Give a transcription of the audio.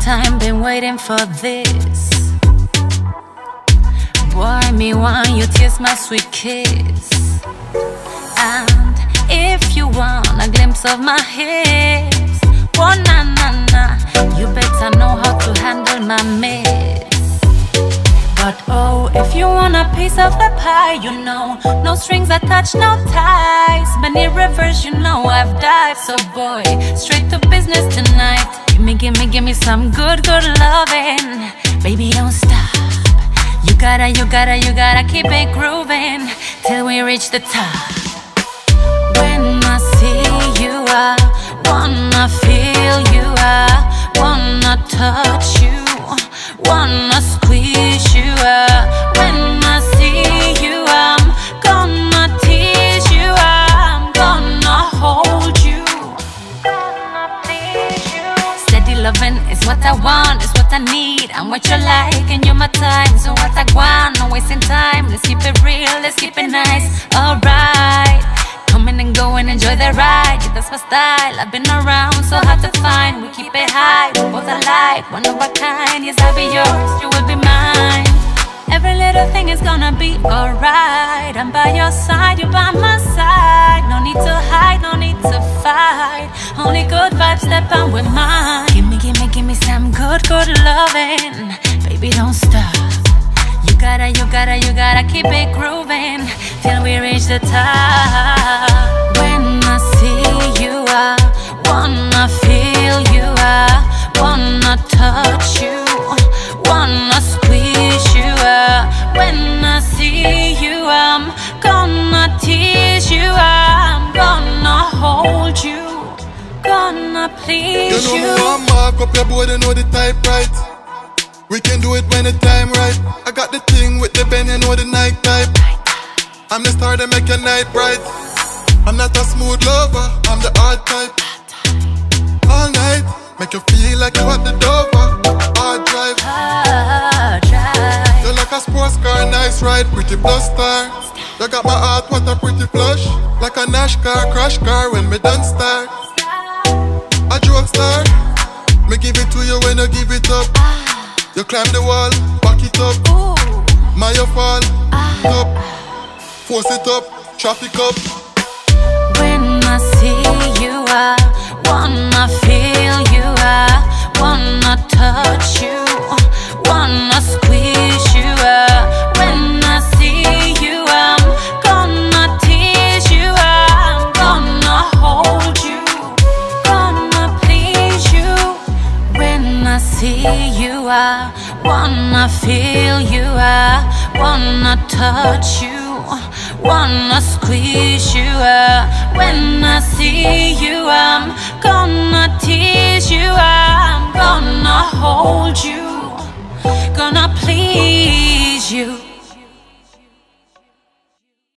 time, been waiting for this. Pour me wine, you taste my sweet kiss. And if you want a glimpse of my hips, oh na na na, you better know how to handle my mess. But oh, if you want a piece of the pie, you know, no strings attached, no ties. Many rivers, you know, I've dived. So boy, straight to business tonight. Gimme, gimme, gimme some good, good loving. Baby, don't stop. You gotta, you gotta, you gotta keep it grooving till we reach the top. When I see you, I wanna feel you, I wanna touch you, wanna squeeze you up. When I see you, I'm gonna tease you, I'm gonna hold you, gonna please you. Steady loving is what I want, is what I need. I'm what you like and you're my type. So what I want, no wasting time. Let's keep it real, let's keep it nice. Alright, coming and going, enjoy the ride. Yeah, that's my style, I've been around, so hard to find. We keep it high, we're both alike, one of a kind. Yes, I'll be yours, you will be mine. Every little thing is gonna be alright. I'm by your side, you're by my side. No need to hide, no need to fight. Only good vibes that bound with mine. Gimme, gimme, gimme some good, good loving. Baby, don't stop. You gotta, you gotta, you gotta keep it grooving till we reach the top. When I see you, I wanna feel you, I wanna touch you, wanna squeeze you up. When I see you, I'm gonna tease you, I'm gonna hold you, gonna please you. You know me one mark up your boy, they know the type right. We can do it when the time right. I got the thing with the bend, you know the night type. I'm the star that make your night bright. I'm not a smooth lover, I'm the hard type. All night, make you feel like you at the Dover. Hard drive, hard drive. You're like a sports car, nice ride, pretty plus star. You got my heart, what a pretty flush. Like a Nash car, crash car when me done start. A joke star, me give it to you when you give it up. You climb the wall, back it up. My you fall, up. Force it up, traffic up. When I see you, I wanna feel you, I wanna touch you, wanna squeeze you up. When I see you, I'm gonna tease you, I'm gonna hold you, gonna please you. When I see you, I wanna feel you, I wanna touch you, wanna squeeze you up. When I see you, I'm gonna tease you, I'm gonna hold you, gonna please you.